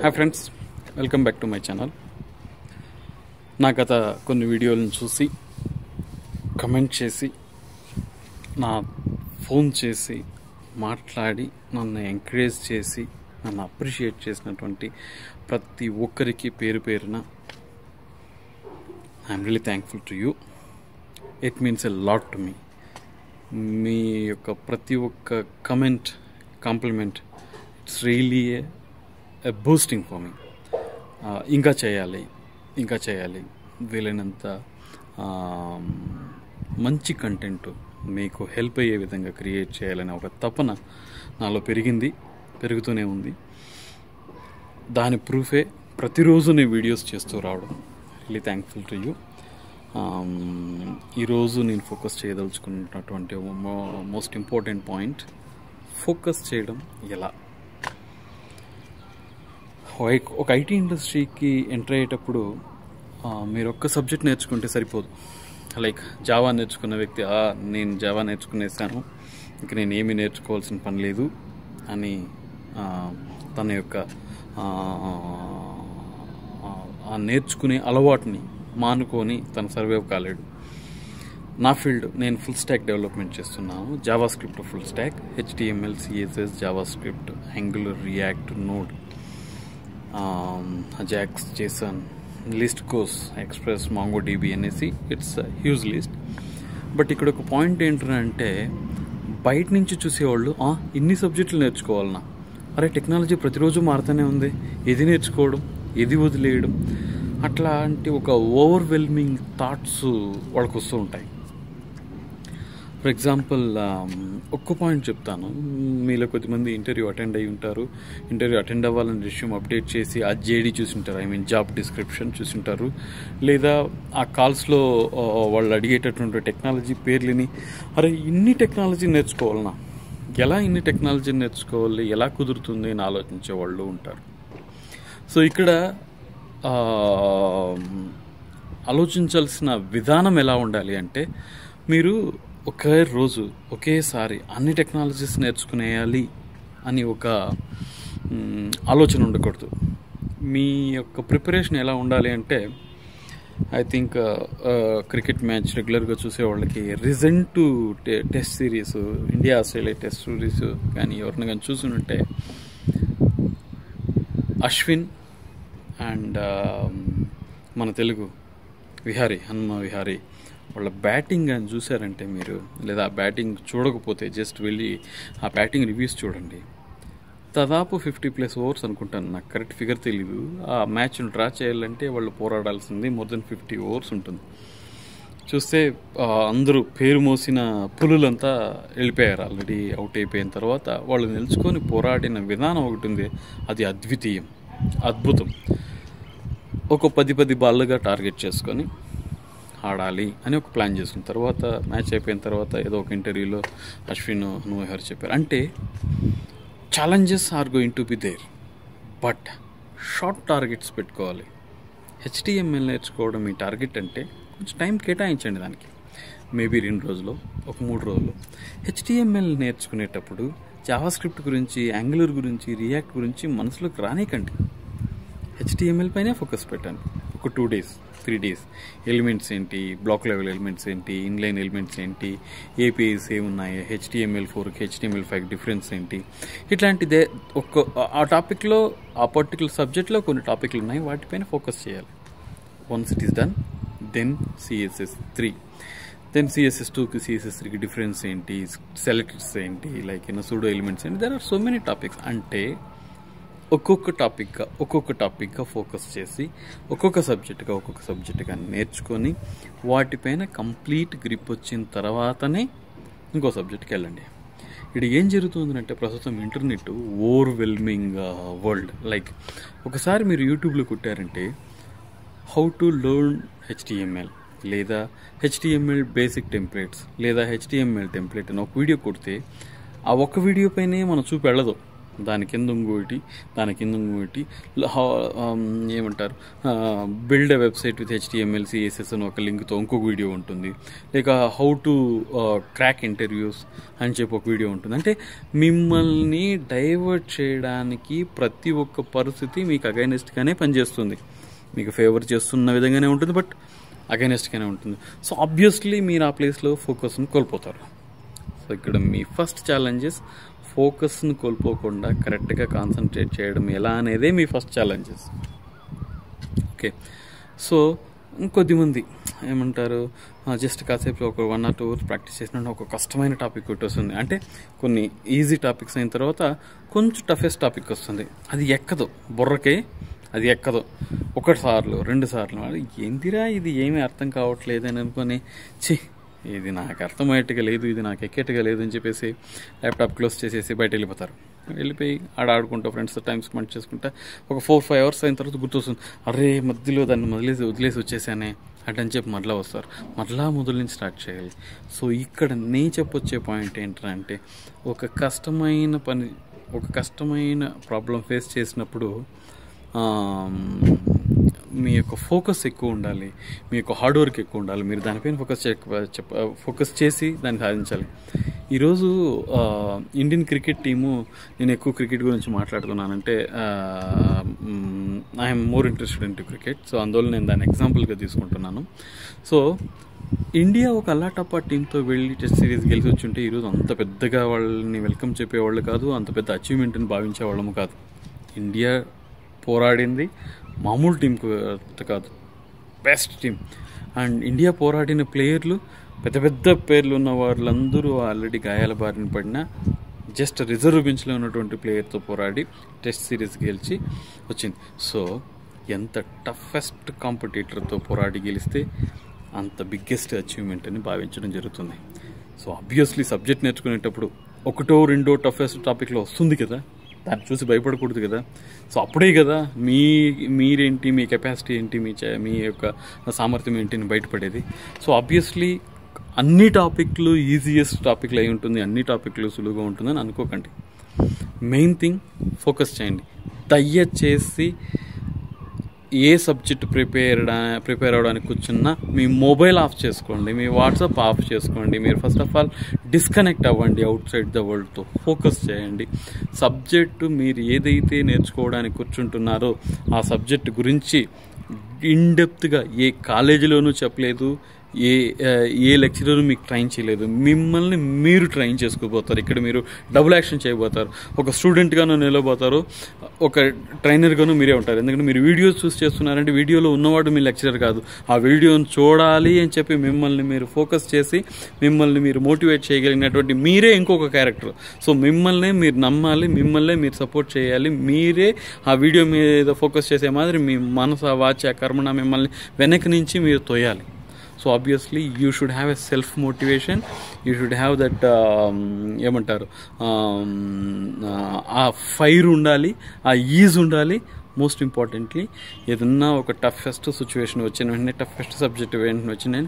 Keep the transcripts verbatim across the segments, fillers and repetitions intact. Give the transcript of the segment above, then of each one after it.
Hi friends, welcome back to my channel. నా గత కొన్ని వీడియోలను చూసి కమెంట్ చేసి నా ఫోన్ చేసి మాట్లాడి నన్ను ఎంకరేజ్ చేసి నన్ను అప్రిషియేట్ చేసినటువంటి ప్రతి ఒక్కరికి పేరు పేరున I'm really thankful to you. It means a lot to me. మీ యొక్క ప్రతి ఒక్క comment, compliment, it's really a a boosting for me. uh, inga cheyali inga cheyali velananta um, manchi content meeku help ayye vidhanga create cheyalani oka tapana naalo perigindi, perugutune undi. Dani proof e prati roju ne videos chestu raavadam. Really thankful to you. um ee roju nenu focus cheyadaluchukunnatante most important point, focus cheyadam ela. ఒక IT ఇండస్ట్రీకి enter అయ్యేటప్పుడు మీరు ఒక్క subject నేర్చుకుంటే సరిపోదు. Like Java నేర్చుకున్న వ్యక్తి నేను జావా నేర్చుకునేసాను, ఇంకా నేను ఏమీ నేర్చుకోవాల్సిన పని లేదు అని తన యొక్క నేర్చుకునే అలవాటుని మానుకొని తను సర్వైవ్ కాలేడు. నా ఫీల్డ్ నేను ఫుల్ స్టాక్ డెవలప్మెంట్ చేస్తున్నాను. JavaScript full stack, HTML, CSS, JavaScript, Angular, React, Node, Ajax, JSON, లిస్ట్కోస్, ఎక్స్ప్రెస్, MongoDB అనేసి ఇట్స్ హ్యూజ్ లిస్ట్. బట్ ఇక్కడ ఒక పాయింట్ ఏంటంటే, బయట నుంచి చూసేవాళ్ళు ఇన్ని సబ్జెక్టులు నేర్చుకోవాలన్నా, అరే టెక్నాలజీ ప్రతిరోజు మారుతూనే ఉంది, ఇది నేర్చుకోవడం, ఇది వదిలేయడం, అట్లాంటి ఒక ఓవర్వెల్మింగ్ థాట్స్ వాళ్ళకు వస్తూ ఉంటాయి. ఫర్ ఎగ్జాంపుల్ ఒక్క పాయింట్ చెప్తాను. మీలో కొద్దిమంది ఇంటర్వ్యూ అటెండ్ అయ్యి ఉంటారు. ఇంటర్వ్యూ అటెండ్ అవ్వాలని రెజ్యూమ్ అప్డేట్ చేసి ఆ జేడీ చూసింటారు, ఐ మీన్ జాబ్ డిస్క్రిప్షన్ చూసింటారు. లేదా ఆ కాల్స్లో వాళ్ళు అడిగేటటువంటి టెక్నాలజీ పేర్లని, అరే ఇన్ని టెక్నాలజీ నేర్చుకోవాలన్నా, ఎలా ఇన్ని టెక్నాలజీ నేర్చుకోవాలి, ఎలా కుదురుతుంది అని ఆలోచించే వాళ్ళు ఉంటారు. సో ఇక్కడ ఆలోచించాల్సిన విధానం ఎలా ఉండాలి అంటే, మీరు ఒకే రోజు ఒకేసారి అన్ని టెక్నాలజీస్ నేర్చుకునేయాలి అని ఒక ఆలోచన ఉండకూడదు. మీ యొక్క ప్రిపరేషన్ ఎలా ఉండాలి అంటే, ఐ థింక్ క్రికెట్ మ్యాచ్ రెగ్యులర్గా చూసేవాళ్ళకి recent test series, India Australia test series కానీ ఎవరిని కానీ చూసుకుంటే, అశ్విన్ అండ్ మన తెలుగు విహారీ, హనుమ విహారీ వాళ్ళ బ్యాటింగ్ అని చూసారంటే మీరు, లేదా ఆ బ్యాటింగ్ చూడకపోతే జస్ట్ వెళ్ళి ఆ బ్యాటింగ్ రివ్యూస్ చూడండి. దాదాపు ఫిఫ్టీ ప్లస్ ఓవర్స్ అనుకుంటాను, నాకు కరెక్ట్ ఫిగర్ తెలియదు. ఆ మ్యాచ్ను డ్రా చేయాలంటే వాళ్ళు పోరాడాల్సింది మోర్ దెన్ ఫిఫ్టీ ఓవర్స్ ఉంటుంది. చూస్తే అందరూ పేరు మోసిన పులులంతా వెళ్ళిపోయారు, ఆల్రెడీ అవుట్ అయిపోయిన తర్వాత వాళ్ళు నిలుచుకొని పోరాడిన విధానం ఒకటి ఉంది, అది అద్వితీయం, అద్భుతం. ఒక పది పది బాళ్ళుగా టార్గెట్ చేసుకొని ఆడాలి అని ఒక ప్లాన్ చేసుకున్న తర్వాత మ్యాచ్ అయిపోయిన తర్వాత ఏదో ఒక ఇంటర్వ్యూలో అశ్విన్ హనుమహర్ చెప్పారు. అంటే challenges are going to be there, but short targets పెట్టుకోవాలి. హెచ్టిఎంఎల్ నేర్చుకోవడం మీ టార్గెట్ అంటే కొంచెం టైం కేటాయించండి దానికి, మేబీ రెండు రోజులు, ఒక మూడు రోజులు. హెచ్టిఎంఎల్ నేర్చుకునేటప్పుడు జావా స్క్రిప్ట్ గురించి, యాంగులర్ గురించి, రియాక్ట్ గురించి మనసులోకి రానికండి. హెచ్టిఎంఎల్ పైనే ఫోకస్ పెట్టండి. ఒక two days three days elements ఏంటి, బ్లాక్ లెవెల్ ఎలిమెంట్స్ ఏంటి, ఇన్లైన్ ఎలిమెంట్స్ ఏంటి, ఏపీఐస్ ఏమున్నాయి, హెచ్టిఎంఎల్ ఫోర్కి హెచ్టిఎంఎల్ ఫైవ్ డిఫరెన్స్ ఏంటి, ఇట్లాంటిదే ఒక్క ఆ టాపిక్లో, ఆ పర్టికులర్ సబ్జెక్ట్లో కొన్ని టాపిక్లు ఉన్నాయి, వాటిపైన ఫోకస్ చేయాలి. Once it is done, then CSS three, then CSS టూకి సిఎస్ఎస్ త్రీకి డిఫరెన్స్ ఏంటి, సెలెక్ట్స్ ఏంటి, లైక్ ఏమైనా సూడో ఎలిమెంట్స్ ఏంటి, there are so many topics. అంటే ఒక్కొక్క టాపిక్గా ఒక్కొక్క టాపిక్గా ఫోకస్ చేసి ఒక్కొక్క సబ్జెక్టుగా ఒక్కొక్క సబ్జెక్టుగా నేర్చుకొని వాటిపైన కంప్లీట్ గ్రిప్ వచ్చిన తర్వాతనే ఇంకో సబ్జెక్ట్కి వెళ్ళండి. ఇక్కడ ఏం జరుగుతుందంటే, ప్రస్తుతం ఇంటర్నెట్ ఓవర్వెల్మింగ్ వరల్డ్. లైక్ ఒకసారి మీరు యూట్యూబ్లో కొట్టారంటే హౌ టు లెర్న్ హెచ్టిఎంఎల్, లేదా హెచ్టిఎంఎల్ బేసిక్ టెంప్లెట్స్, లేదా హెచ్టిఎంఎల్ టెంప్లెట్ అని ఒక వీడియో కొడితే ఆ ఒక్క వీడియో పైనే మనం చూపెళ్ళదు. దాని కింద ఇంకోటి దాని కింద ఇంకోటి ఏమంటారు build a website with HTML CSS అని ఒక లింక్తో ఇంకొక వీడియో ఉంటుంది, లేక హౌ టు క్రాక్ ఇంటర్వ్యూస్ అని చెప్పి ఒక వీడియో ఉంటుంది. అంటే మిమ్మల్ని డైవర్ట్ చేయడానికి ప్రతి ఒక్క పరిస్థితి మీకు అగైనెస్ట్గానే పనిచేస్తుంది, మీకు ఫేవర్ చేస్తున్న విధంగానే ఉంటుంది, బట్ అగైనెస్ట్గానే ఉంటుంది. సో ఆబ్వియస్లీ మీరు ఆ ప్లేస్లో ఫోకస్ను కోల్పోతారు. సో ఇక్కడ మీ ఫస్ట్ ఛాలెంజెస్ ఫోకస్ను కోల్పోకుండా కరెక్ట్గా కాన్సన్ట్రేట్ చేయడం ఎలా అనేదే మీ ఫస్ట్ ఛాలెంజెస్. ఓకే, సో ఇంకొద్దిమంది ఏమంటారు జస్ట్ కాసేపు ఒక one or two hours practice చేసిన ఒక కష్టమైన టాపిక్ ఒకటి వస్తుంది. అంటే కొన్ని ఈజీ టాపిక్స్ అయిన తర్వాత కొంచెం టఫెస్ట్ టాపిక్ వస్తుంది, అది ఎక్కదు బుర్రకే, అది ఎక్కదు. ఒకటిసార్లు రెండు సార్లు అది ఏందిరా ఇది ఏమీ అర్థం కావట్లేదు అని అనుకొని చి ఇది నాకు అర్థమయ్యేట్టుగా లేదు, ఇది నాకు ఎక్కేట్టుగా లేదు అని చెప్పేసి ల్యాప్టాప్ క్లోజ్ చేసేసి బయట వెళ్ళిపోతారు. వెళ్ళిపోయి ఆడ ఆడుకుంటా ఫ్రెండ్స్తో టైం స్పెండ్ చేసుకుంటా ఒక ఫోర్ ఫైవ్ అవర్స్ అయిన తర్వాత గుర్తొస్తుంది, అరే మధ్యలో దాన్ని మొదలేసి వదిలేసి వచ్చేసానే అటని చెప్పి మరలా వస్తారు, మరలా మొదలు నుంచి స్టార్ట్ చేయాలి. సో ఇక్కడ నేను చెప్పొచ్చే పాయింట్ ఏంటంటే ఒక కష్టమైన పని ఒక కష్టమైన ప్రాబ్లం ఫేస్ చేసినప్పుడు మీ యొక్క ఫోకస్ ఎక్కువ ఉండాలి, మీ యొక్క హార్డ్ వర్క్ ఎక్కువ ఉండాలి, మీరు దానిపైన ఫోకస్ చెప్ప ఫోకస్ చేసి దాన్ని సాధించాలి. ఈరోజు ఇండియన్ క్రికెట్ టీము, నేను ఎక్కువ క్రికెట్ గురించి మాట్లాడుతున్నానంటే I'm more interested in to cricket, so అందువల్ల నేను దాన్ని ఎగ్జాంపుల్గా తీసుకుంటున్నాను. సో ఇండియా ఒక అల్లాటప్ప టీంతో వెళ్ళి టెస్ట్ సిరీస్ గెలిచి వచ్చి ఉంటే ఈరోజు అంత పెద్దగా వాళ్ళని వెల్కమ్ చెప్పేవాళ్ళు కాదు, అంత పెద్ద అచీవ్మెంట్ని భావించేవాళ్ళము కాదు. ఇండియా పోరాడింది మామూలు టీం కాదు, బెస్ట్ టీం. అండ్ ఇండియా పోరాడిన ప్లేయర్లు పెద్ద పెద్ద పేర్లు ఉన్న వాళ్ళందరూ ఆల్రెడీ గాయాల బారిన పడిన జస్ట్ రిజర్వ్ బెంచ్లో ఉన్నటువంటి ప్లేయర్తో పోరాడి టెస్ట్ సిరీస్ గెలిచి వచ్చింది. సో ఎంత టఫెస్ట్ కాంపిటీటర్తో పోరాడి గెలిస్తే అంత బిగ్గెస్ట్ అచీవ్మెంట్ అని భావించడం జరుగుతుంది. సో ఆబ్వియస్లీ సబ్జెక్ట్ నేర్చుకునేటప్పుడు ఒకటో రెండో టఫెస్ట్ టాపిక్లో వస్తుంది కదా, దాన్ని చూసి భయపడకూడదు కదా. సో అప్పుడే కదా మీ మీరేంటి మీ కెపాసిటీ ఏంటి మీ మీ యొక్క సామర్థ్యం ఏంటిని బయటపడేది. సో ఆబ్వియస్లీ అన్ని టాపిక్లు ఈజియెస్ట్ టాపిక్లు అయి ఉంటుంది, అన్ని టాపిక్లు సులువుగా ఉంటుందని అనుకోకండి. మెయిన్ థింగ్ ఫోకస్ చేయండి. దయచేసి ఏ సబ్జెక్ట్ ప్రిపేర్ ప్రిపేర్ అవ్వడానికి కూర్చున్నా మీ మొబైల్ ఆఫ్ చేసుకోండి, మీ వాట్సాప్ ఆఫ్ చేసుకోండి, మీరు ఫస్ట్ ఆఫ్ ఆల్ డిస్కనెక్ట్ అవ్వండి అవుట్ సైడ్ ద వరల్డ్తో, ఫోకస్ చేయండి. సబ్జెక్టు మీరు ఏదైతే నేర్చుకోవడానికి కూర్చుంటున్నారో ఆ సబ్జెక్ట్ గురించి ఇన్డెప్త్గా ఏ కాలేజీలోనూ చెప్పలేదు, ఏ ఏ లెక్చరర్ మీకు ట్రైన్ చేయలేదు, మిమ్మల్ని మీరు ట్రైన్ చేసుకోబోతారు. ఇక్కడ మీరు డబుల్ యాక్షన్ చేయబోతారు, ఒక స్టూడెంట్గానూ నిలబోతారు, ఒక ట్రైనర్గానూ మీరే ఉంటారు. ఎందుకంటే మీరు వీడియోస్ చూసి చేస్తున్నారంటే వీడియోలో ఉన్నవాడు మీ లెక్చరర్ కాదు, ఆ వీడియోను చూడాలి అని చెప్పి మిమ్మల్ని మీరు ఫోకస్ చేసి మిమ్మల్ని మీరు మోటివేట్ చేయగలిగినటువంటి మీరే ఇంకొక క్యారెక్టర్. సో మిమ్మల్ని మీరు నమ్మాలి, మిమ్మల్ని మీరు సపోర్ట్ చేయాలి, మీరే ఆ వీడియో మీద ఫోకస్ చేసే మాదిరి మీ మనసు వాచ కర్మణ మిమ్మల్ని వెనక నుంచి మీరు తోయాలి. So obviously you should have a self motivation, you should have that ఏమంటారు ఆ ఫైర్ ఉండాలి, ఆ ఈజ్ ఉండాలి. మోస్ట్ ఇంపార్టెంట్లీ ఏదన్నా ఒక టఫెస్ట్ సిచ్యువేషన్ వచ్చిన వెంటనే టఫెస్ట్ సబ్జెక్ట్ వెంటనే వచ్చిన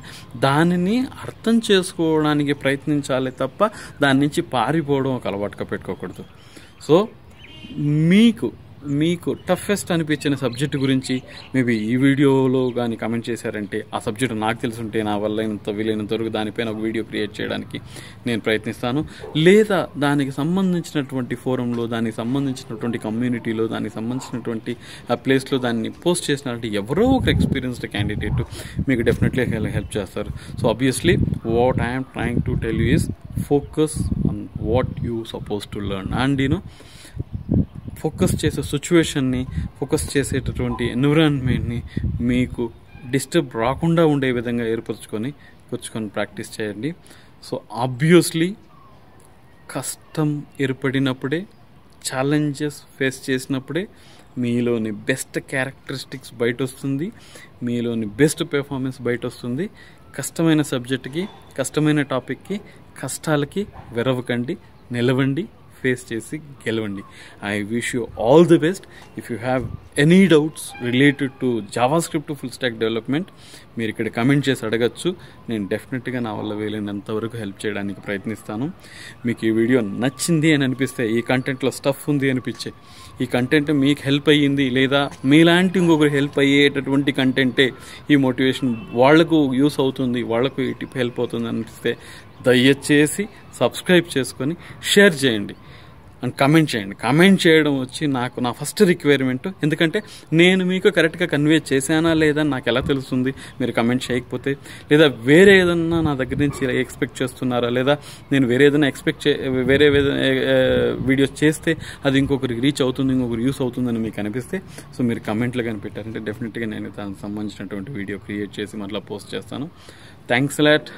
దానిని అర్థం చేసుకోవడానికి ప్రయత్నించాలి తప్ప దాని నుంచి పారిపోవడం ఒక అలవాటుగా పెట్టుకోకూడదు. సో మీకు మీకు టఫెస్ట్ అనిపించిన సబ్జెక్ట్ గురించి మేబీ ఈ వీడియోలో కానీ కమెంట్ చేశారంటే ఆ సబ్జెక్ట్ నాకు తెలుసుంటే నా వల్ల ఇంత వీలైనంత వరకు దానిపైన ఒక వీడియో క్రియేట్ చేయడానికి నేను ప్రయత్నిస్తాను, లేదా దానికి సంబంధించినటువంటి ఫోరంలో దానికి సంబంధించినటువంటి కమ్యూనిటీలో దానికి సంబంధించినటువంటి ఆ ప్లేస్లో దాన్ని పోస్ట్ చేసినారంటే ఎవరో ఒక ఎక్స్పీరియన్స్డ్ క్యాండిడేట్ మీకు డెఫినెట్లీ హెల్ప్ చేస్తారు. So obviously what I'm trying to tell you is focus on what you suppose to learn and you know focus చేసే సిచ్యువేషన్ని ఫోకస్ చేసేటటువంటి ఎన్విరాన్మెంట్ని మీకు డిస్టర్బ్ రాకుండా ఉండే విధంగా ఏర్పరచుకొని కూర్చుకొని ప్రాక్టీస్ చేయండి. సో ఆబ్వియస్లీ కష్టం ఏర్పడినప్పుడే, ఛాలెంజెస్ ఫేస్ చేసినప్పుడే మీలోని బెస్ట్ క్యారెక్టరిస్టిక్స్ బయట వస్తుంది, మీలోని బెస్ట్ పెర్ఫార్మెన్స్ బయట వస్తుంది. కష్టమైన సబ్జెక్టుకి, కష్టమైన టాపిక్కి, కష్టాలకి వెరవకండి, నిలవండి, ఫేస్ చేసి గెలవండి. I wish you all the best. If you have any doubts related to JavaScript full stack development మీరు ఇక్కడ కమెంట్ చేసి అడగచ్చు. నేను డెఫినెట్గా నా వల్ల వీలైనంత వరకు హెల్ప్ చేయడానికి ప్రయత్నిస్తాను. మీకు ఈ వీడియో నచ్చింది అని అనిపిస్తే, ఈ కంటెంట్లో స్టఫ్ ఉంది అనిపించే, ఈ కంటెంట్ మీకు హెల్ప్ అయ్యింది, లేదా మీలాంటి ఇంకొకరు హెల్ప్ అయ్యేటటువంటి కంటెంటే ఈ మోటివేషన్ వాళ్లకు యూస్ అవుతుంది, వాళ్లకు ఈ టిప్ హెల్ప్ అవుతుంది అనిపిస్తే దయచేసి సబ్స్క్రైబ్ చేసుకొని షేర్ చేయండి అండ్ కమెంట్ చేయండి. కమెంట్ చేయడం వచ్చి నాకు నా ఫస్ట్ రిక్వైర్మెంట్. ఎందుకంటే నేను మీకు కరెక్ట్గా కన్వే చేశానా లేదా నాకు ఎలా తెలుస్తుంది మీరు కమెంట్ చేయకపోతే, లేదా వేరే ఏదన్నా నా దగ్గర నుంచి ఎక్స్పెక్ట్ చేస్తున్నారా, లేదా నేను వేరే ఏదైనా ఎక్స్పెక్ట్ చే వేరే వీడియోస్ చేస్తే అది ఇంకొకరికి రీచ్ అవుతుంది, ఇంకొకరు యూస్ అవుతుందని మీకు అనిపిస్తే, సో మీరు కమెంట్లో కనిపెట్టారంటే డెఫినెట్గా నేను దానికి సంబంధించినటువంటి వీడియో క్రియేట్ చేసి మళ్ళీ పోస్ట్ చేస్తాను. Thanks a lot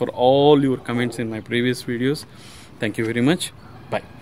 for all your comments in my previous videos. Thank you very much. Bye.